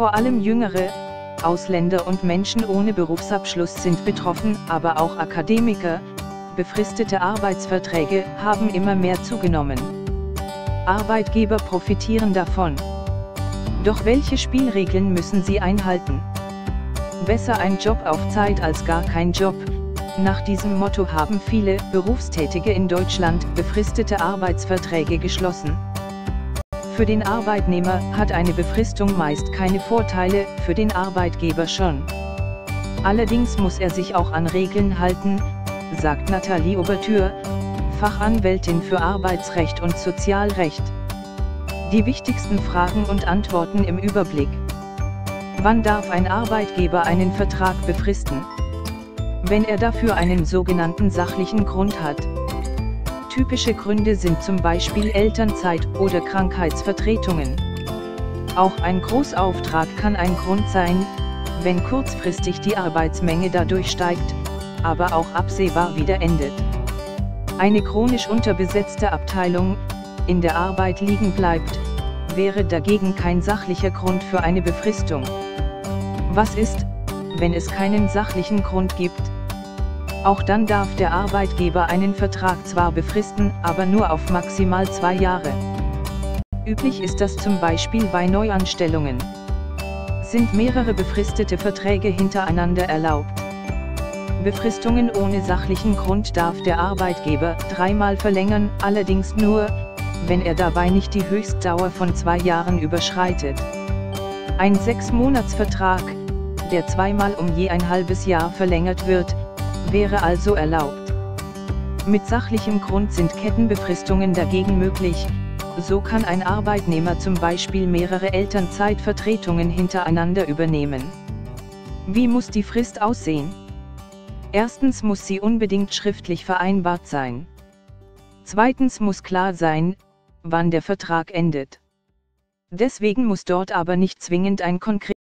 Vor allem Jüngere, Ausländer und Menschen ohne Berufsabschluss sind betroffen, aber auch Akademiker. Befristete Arbeitsverträge haben immer mehr zugenommen. Arbeitgeber profitieren davon. Doch welche Spielregeln müssen sie einhalten? Besser ein Job auf Zeit als gar kein Job. Nach diesem Motto haben viele Berufstätige in Deutschland befristete Arbeitsverträge geschlossen. Für den Arbeitnehmer hat eine Befristung meist keine Vorteile, für den Arbeitgeber schon. Allerdings muss er sich auch an Regeln halten, sagt Nathalie Obertür, Fachanwältin für Arbeitsrecht und Sozialrecht. Die wichtigsten Fragen und Antworten im Überblick. Wann darf ein Arbeitgeber einen Vertrag befristen? Wenn er dafür einen sogenannten sachlichen Grund hat. Typische Gründe sind zum Beispiel Elternzeit oder Krankheitsvertretungen. Auch ein Großauftrag kann ein Grund sein, wenn kurzfristig die Arbeitsmenge dadurch steigt, aber auch absehbar wieder endet. Eine chronisch unterbesetzte Abteilung, in der Arbeit liegen bleibt, wäre dagegen kein sachlicher Grund für eine Befristung. Was ist, wenn es keinen sachlichen Grund gibt? Auch dann darf der Arbeitgeber einen Vertrag zwar befristen, aber nur auf maximal 2 Jahre. Üblich ist das zum Beispiel bei Neuanstellungen. Sind mehrere befristete Verträge hintereinander erlaubt? Befristungen ohne sachlichen Grund darf der Arbeitgeber 3-mal verlängern, allerdings nur, wenn er dabei nicht die Höchstdauer von 2 Jahren überschreitet. Ein 6-Monats-Vertrag, der 2-mal um je ein halbes Jahr verlängert wird, wäre also erlaubt. Mit sachlichem Grund sind Kettenbefristungen dagegen möglich, so kann ein Arbeitnehmer zum Beispiel mehrere Elternzeitvertretungen hintereinander übernehmen. Wie muss die Frist aussehen? Erstens muss sie unbedingt schriftlich vereinbart sein. Zweitens muss klar sein, wann der Vertrag endet. Deswegen muss dort aber nicht zwingend ein konkretes